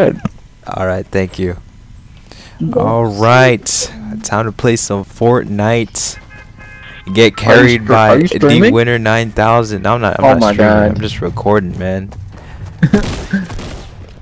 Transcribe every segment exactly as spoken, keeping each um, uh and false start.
Good. All right, thank you. All right, time to play some Fortnite. Get carried by D Winter nine thousand. I'm not. I'm oh not my streaming. God. I'm just recording, man.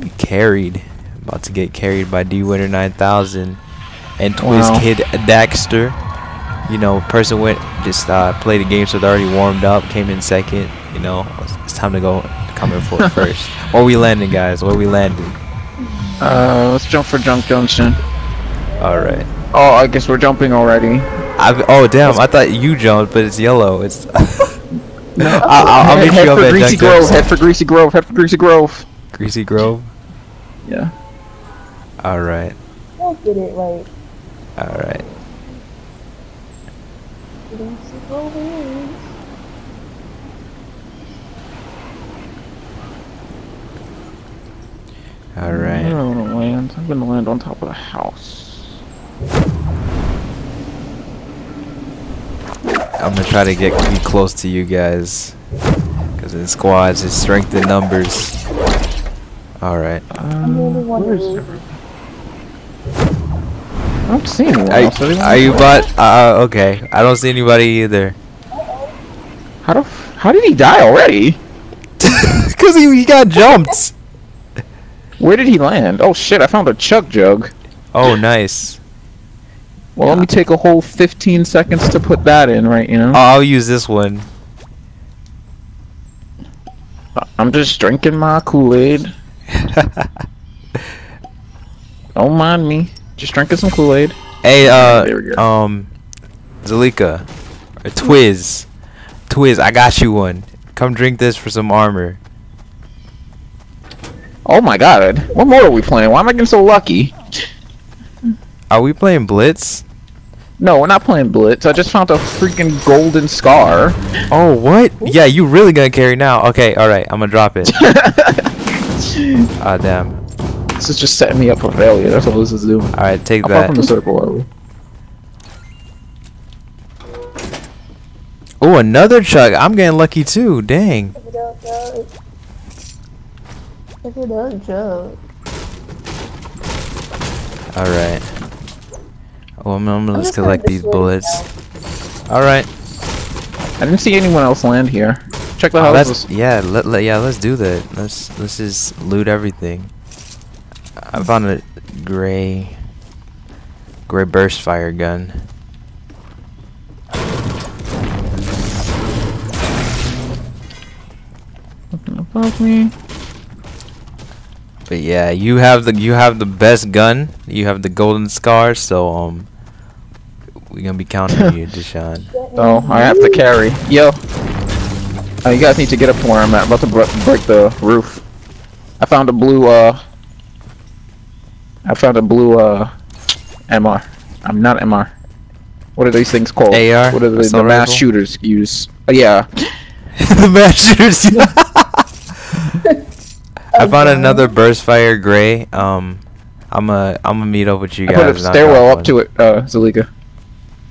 Be carried. I'm about to get carried by D Winter nine thousand and Twiz wow. Kid Daxter. You know, person went just uh, played the game, so they already warmed up. Came in second. You know, it's time to go. Coming for it first. Where we landing, guys? Where we landing? Uh, let's jump for jump junction. All right. Oh, I guess we're jumping already. I've, oh damn! I thought you jumped, but it's yellow. It's. No, I'll, I'll meet you up at Greasy Grove. Head for Greasy Grove. Head for Greasy Grove. Greasy Grove. Yeah. All right. I'll get it right. All right. Greasy Grove is. All right. I don't wanna land. I'm gonna land on top of the house. I'm gonna try to get be close to you guys, cause in squads it's strength in numbers. All right. Um, where's everyone? I don't see anyone. Are, else. Are you bot? Uh, okay. I don't see anybody either. How do? How did he die already? Cause he, he got jumped. Where did he land? Oh shit, I found a chug jug. Oh, nice. Well, yeah. Let me take a whole fifteen seconds to put that in right now. Oh, I'll use this one. I'm just drinking my Kool-Aid. Don't mind me. Just drinking some Kool-Aid. Hey, uh, there we go. um, Zalika. Or Twiz. Twiz, I got you one. Come drink this for some armor. Oh my god, what more are we playing? Why am I getting so lucky? Are we playing Blitz? No, we're not playing Blitz. I just found a freaking golden scar. Oh, what? Yeah, you really gonna carry now. Okay, alright, I'm gonna drop it. Ah, oh, damn. This is just setting me up for failure. That's all this is doing. Alright, take that. How far from the circle are we? Oh, another chug. I'm getting lucky too. Dang. If it does joke. Alright. Well, I'm, I'm gonna let's collect these bullets. Alright. I didn't see anyone else land here. Check the oh, houses. Yeah, let, let, yeah, let's do that. Let's let's just loot everything. I found a gray gray burst fire gun. Nothing above me. But yeah, you have the you have the best gun. You have the golden scar, so um, we're gonna be counting on you, Deshawn. Oh, I have to carry. Yo, oh, you guys need to get up to where I'm at. I'm about to bre break the roof. I found a blue uh, I found a blue uh, M R. I'm not M R. What are these things called? A R. What are they, the mass shooters use? Oh, yeah. The mass shooters. I found another burst fire gray. Um, I'm a I'm gonna meet up with you guys. I put a stairwell up to it, uh, Zalika.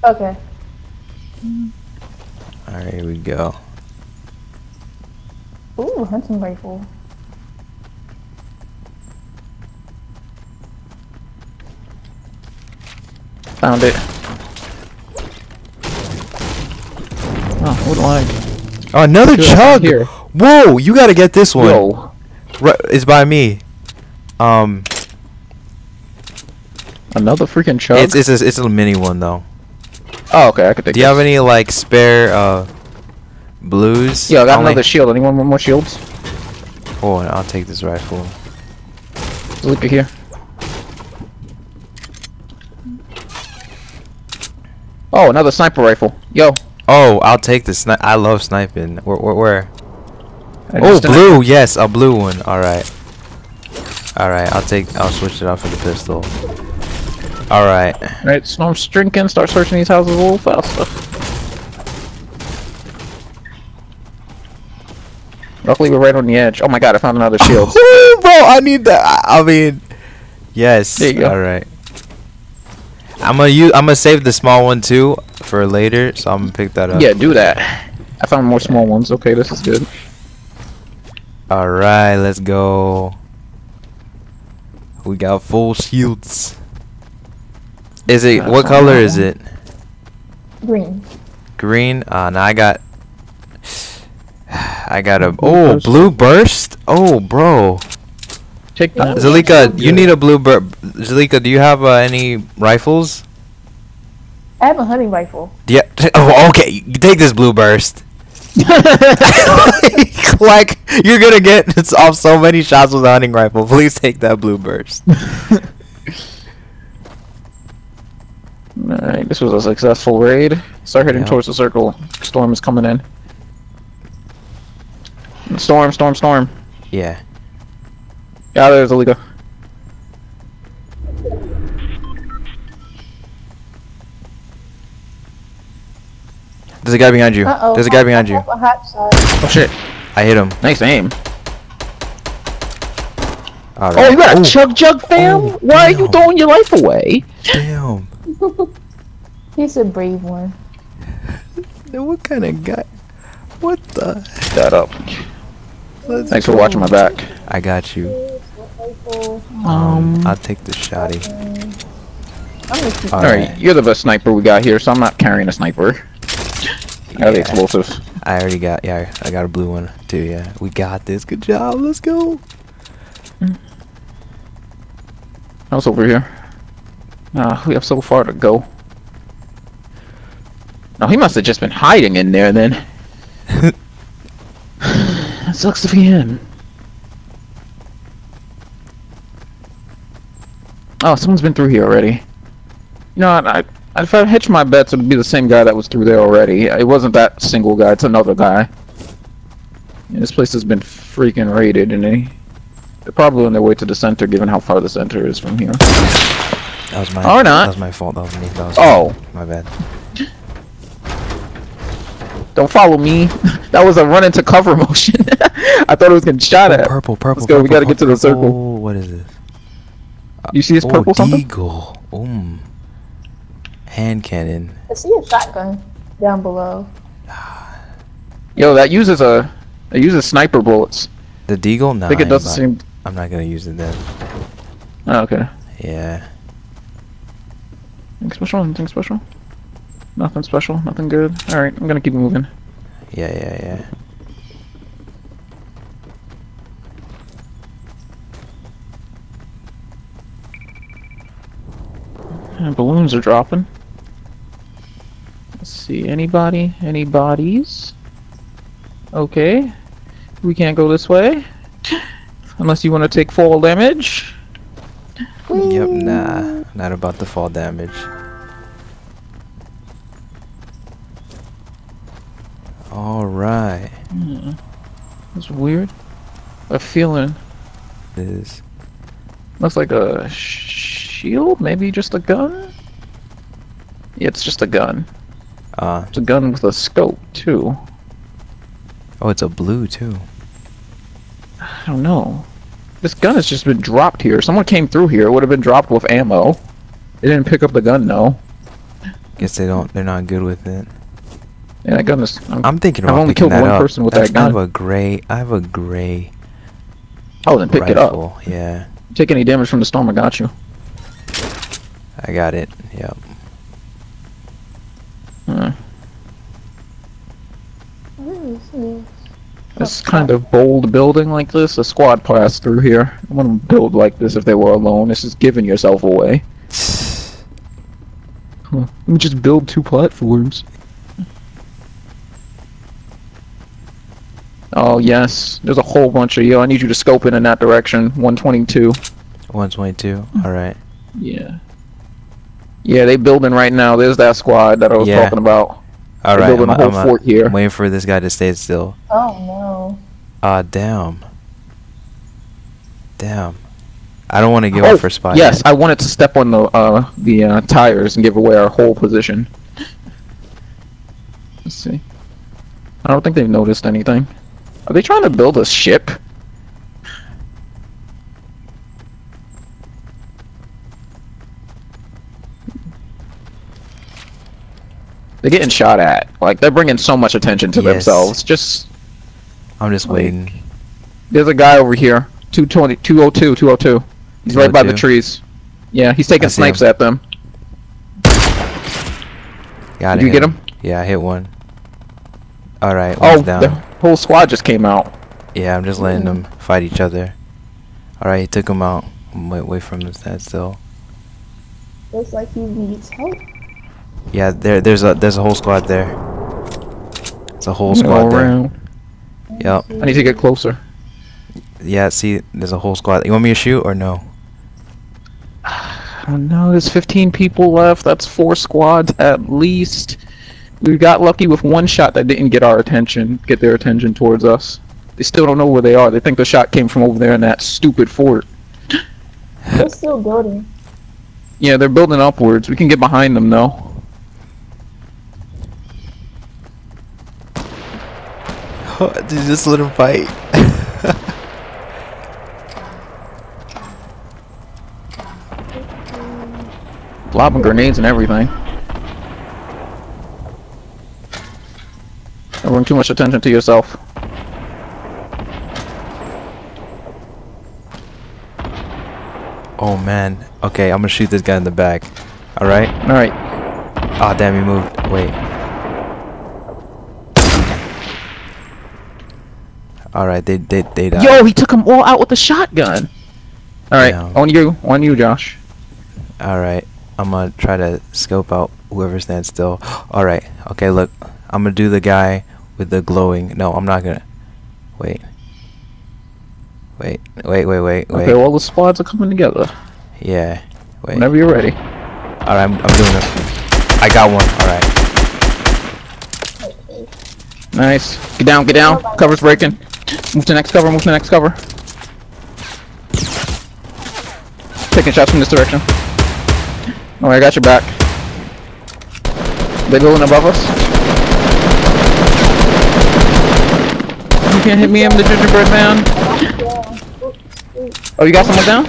Okay. All right, here we go. Ooh, hunting rifle. Found it. Oh, what like? Oh, another chug here. Whoa, you gotta get this one. Yo. Right, it's by me. Um, another freaking chug. It's it's a, it's a mini one though. Oh, okay, I could take. Do you this. have any like spare uh blues? Yeah, I got Only... another shield. Anyone want more shields? Oh, I'll take this rifle. Look at here. Oh, another sniper rifle. Yo. Oh, I'll take the sniper. I love sniping. Where where where? Oh, blue! Yes, a blue one. All right, all right. I'll take. I'll switch it out for the pistol. All right. All right. So I'm drinking. Start searching these houses a little faster. Luckily, we're right on the edge. Oh my god! I found another shield. Bro, I need that. I mean, yes. There you go. All right. I'm gonna use. I'm gonna save the small one too for later. So I'm gonna pick that up. Yeah, do that. I found more small ones. Okay, this is good. All right, let's go. We got full shields. Is it what color is it? Green. Green? Uh no, I got I got a oh burst. Blue burst? Oh bro. Take that. Zalika, you need a blue burst. Zalika, do you have uh, any rifles? I have a hunting rifle. Yeah. Oh, okay. You take this blue burst. like, like you're gonna get it's off so many shots with a hunting rifle. Please take that blue burst. Alright, this was a successful raid. Start heading yeah. towards the circle. Storm is coming in. Storm, storm, storm. Yeah. Yeah, there's Zalika. There's a guy behind you. Uh-oh, There's a guy behind you. A hot shot. Oh shit. I hit him. Nice aim. All right. Oh, you got a chug chug, fam? Oh, Why damn. are you throwing your life away? Damn. He's a brave one. What kind of guy? What the? Shut up. Let's Thanks go. for watching my back. I got you. Um, um I'll take the shotty. Okay. Alright, right. you're the best sniper we got here, so I'm not carrying a sniper. Yeah. Explosive. I already got yeah. I got a blue one too. Yeah, we got this. Good job. Let's go. I was over here. Ah, uh, we have so far to go. No, he must have just been hiding in there then. That sucks to be him. Oh, someone's been through here already. You know what? I. If I hitch my bets, it would be the same guy that was through there already. It wasn't that single guy, it's another guy. And this place has been freaking raided, and they, they're probably on their way to the center, given how far the center is from here. That was my, or not. That was my fault. That was me. That was oh. My, my bad. Don't follow me. That was a run into cover motion. I thought it was getting shot oh, at. Purple, purple, Let's go. purple. We gotta purple, get to the circle. Oh, what is this? Uh, you see this oh, purple something? Deagle. Um. Hand cannon. I see a shotgun down below. Yo, that uses a it uses sniper bullets. The deagle? No. I think it doesn't seem. I'm not gonna use it then. Oh, okay. Yeah. Anything special? Anything special? Nothing special. Nothing good. All right, I'm gonna keep moving. Yeah, yeah, yeah. And balloons are dropping. Let's see, anybody? Any bodies? Okay. We can't go this way. Unless you want to take fall damage. Whee! Yep, nah. Not about the fall damage. Alright. Mm. That's weird. A feeling. It is. Looks like a shield? Maybe just a gun? Yeah, it's just a gun. Uh, it's a gun with a scope, too. Oh, it's a blue, too. I don't know. This gun has just been dropped here. Someone came through here. It would have been dropped with ammo. They didn't pick up the gun, though. Guess they don't, they're not good with it. Yeah, that gun is... I'm, I'm thinking about I've only killed one up. person with That's, that gun. I have a gray... I have a gray... Oh, then pick rifle. it up. Yeah. Take any damage from the storm, I got you. I got it, yep. Hmm. This kind of bold building like this, a squad passed through here. I wouldn't build like this if they were alone. This is giving yourself away. Huh. Let me just build two platforms. Oh yes, there's a whole bunch of yo. I need you to scope in in that direction. one twenty-two. one twenty-two. All right. Yeah. Yeah, they building right now. There's that squad that I was yeah. talking about. All right. Building I'm, a whole I'm, fort here. I'm waiting for this guy to stay still. Oh no. Ah uh, damn. Damn. I don't want to give oh, up for spot. Yes, yet. I wanted to step on the uh, the uh, tires and give away our whole position. Let's see. I don't think they've noticed anything. Are they trying to build a ship? They're getting shot at. Like, they're bringing so much attention to yes. themselves. Just... I'm just like, waiting. There's a guy over here. two twenty, two oh two, two oh two. He's right by the trees. Yeah, he's taking snipes at them. Did you get him? Yeah, I hit one. Alright, oh, down. The whole squad just came out. Yeah, I'm just letting them fight each other. Alright, he took him out. I'm away from him, stand still. Looks like he needs help. Yeah, there, there's a, there's a whole squad there. It's a whole squad there. Yep. I need to get closer. Yeah, see, there's a whole squad. You want me to shoot or no? Oh no, there's fifteen people left. That's four squads at least. We got lucky with one shot that didn't get our attention, get their attention towards us. They still don't know where they are. They think the shot came from over there in that stupid fort. They're still building. Yeah, they're building upwards. We can get behind them though. Oh, dude, just let him fight. Lobbing grenades and everything. Don't bring too much attention to yourself. Oh man. Okay, I'm gonna shoot this guy in the back. Alright? Alright. Aw, damn, he moved. Wait. Alright, they, they, they died. Yo, he took them all out with a shotgun! Alright, yeah. on you. On you, Josh. Alright. I'm gonna try to scope out whoever stands still. Alright, okay, look. I'm gonna do the guy with the glowing. No, I'm not gonna. Wait. Wait, wait, wait, wait, wait. Okay, all the squads are coming together. Yeah, wait. Whenever you're ready. Alright, I'm, I'm doing it. I got one, alright. Nice. Get down, get down. Cover's breaking. Move to the next cover, move to the next cover. Taking shots from this direction. Oh, I got your back. They're going above us. You can't hit me, I'm the gingerbread man. Oh, you got someone down?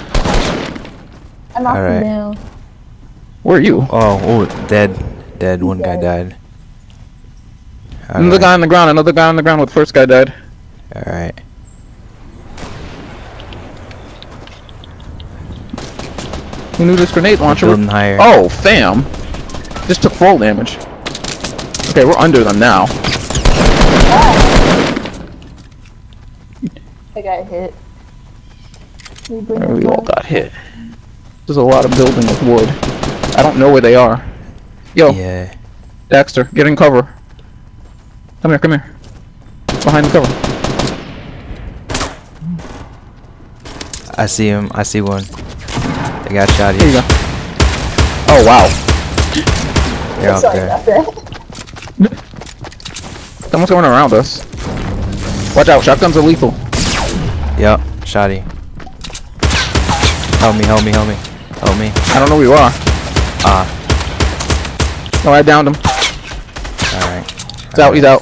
I knocked him down. Where are you? Oh, oh, dead. Dead. One guy died. Another guy on the ground. Another guy on the ground with the first guy died. Alright. Who knew this grenade launcher? Oh, fam! Just took fall damage. Okay, we're under them now. Oh. I got hit. We, oh, we all got hit. There's a lot of building with wood. I don't know where they are. Yo, yeah. Daxter, get in cover. Come here, come here. Behind the cover. I see him. I see one. I got shot here. Here you go. Oh wow. They're out there. Someone's going around us. Watch out, shotguns are lethal. Yep, shotty. Help me, help me, help me. Help me. I don't know where you are. Ah. Uh. Oh, I downed him. Alright. He's out, he's out.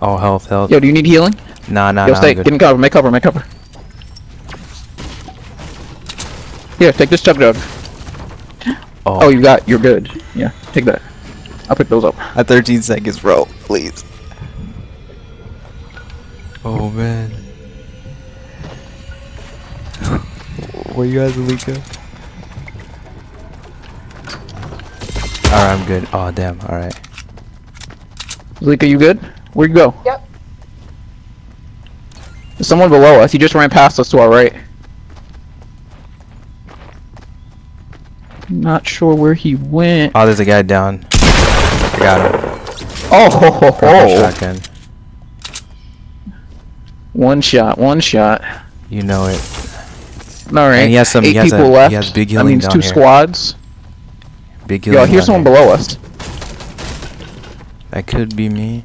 Oh, health, health. Yo, do you need healing? Nah, nah, nah. Yo, stay. Get in cover, make cover, make cover. Here, take this chug jug. Oh. Oh, you got, you're good. Yeah, take that. I'll pick those up. At thirteen seconds, bro, please. Oh man. Where you at, Zalika? Alright, I'm good. Oh damn, alright. Zalika, you good? Where'd you go? Yep. There's someone below us, he just ran past us to our right. Not sure where he went. Oh, there's a guy down. I got him. Oh, ho, ho, ho. Shotgun. One shot, one shot. You know it. All right. And he has some. Eight he has people a, left. He has big healing. That means down two here. Squads. Big healing. Yo, here's someone here. Below us. That could be me.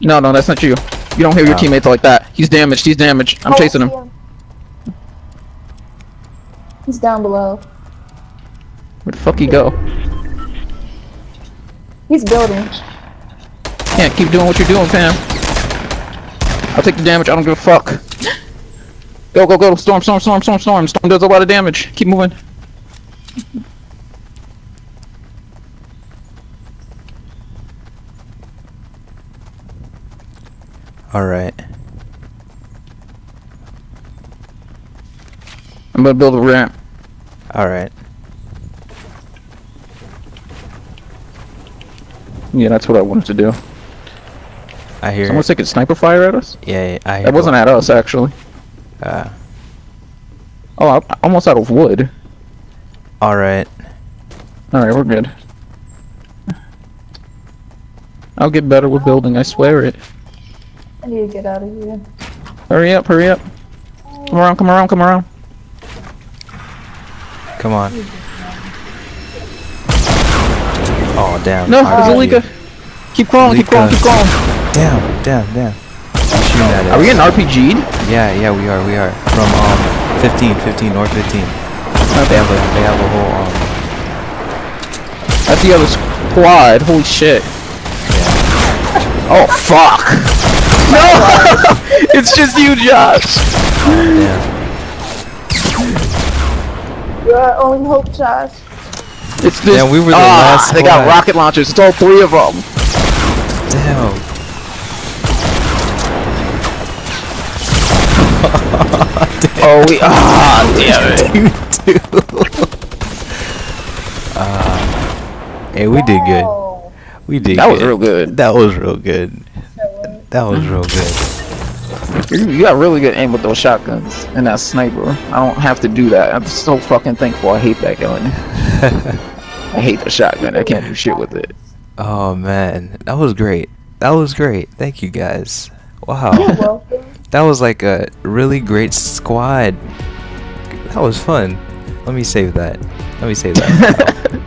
No, no, that's not you. You don't hear your oh. teammates like that. He's damaged. He's damaged. I'm oh, chasing him. him. He's down below. Where the fuck he go? He's building. Can't keep doing what you're doing, fam. I'll take the damage, I don't give a fuck. Go, go, go, storm, storm, storm, storm, storm. Storm does a lot of damage. Keep moving. Alright. I'm gonna build a ramp. Alright. Yeah, that's what I wanted to do. I hear. Someone's taking sniper fire at us? Yeah, yeah I hear. That wasn't at us, actually. Uh. Oh, I'm almost out of wood. Alright. Alright, we're good. I'll get better with building, I swear it. I need to get out of here. Hurry up, hurry up. Come around, come around, come around. Come on. Oh, damn. No, Zalika. Keep crawling, keep crawling, keep crawling. Damn, damn, damn. I'm shooting at it. Are we getting R P G'd? Yeah, yeah, we are, we are. From, um, fifteen, fifteen, North fifteen. Okay. They have a, they have a whole, um... That's the other squad, holy shit. Yeah. Oh, fuck. No! It's just you, Josh! Oh, damn. You're our only hope, Josh. It's this. Yeah, we were the ah, last. They squad. Got rocket launchers. It's all three of them. Damn. Damn. Oh, we. Ah, oh, damn it. Dude, dude. Uh, hey, we did good. We did. That good. was real good. That was real good. That was real good. You got really good aim with those shotguns and that sniper. I don't have to do that. I'm so fucking thankful. I hate that gun. I hate the shotgun. I can't do shit with it. Oh man, that was great. That was great. Thank you guys. Wow. You're welcome. That was like a really great squad. That was fun. Let me save that. Let me save that.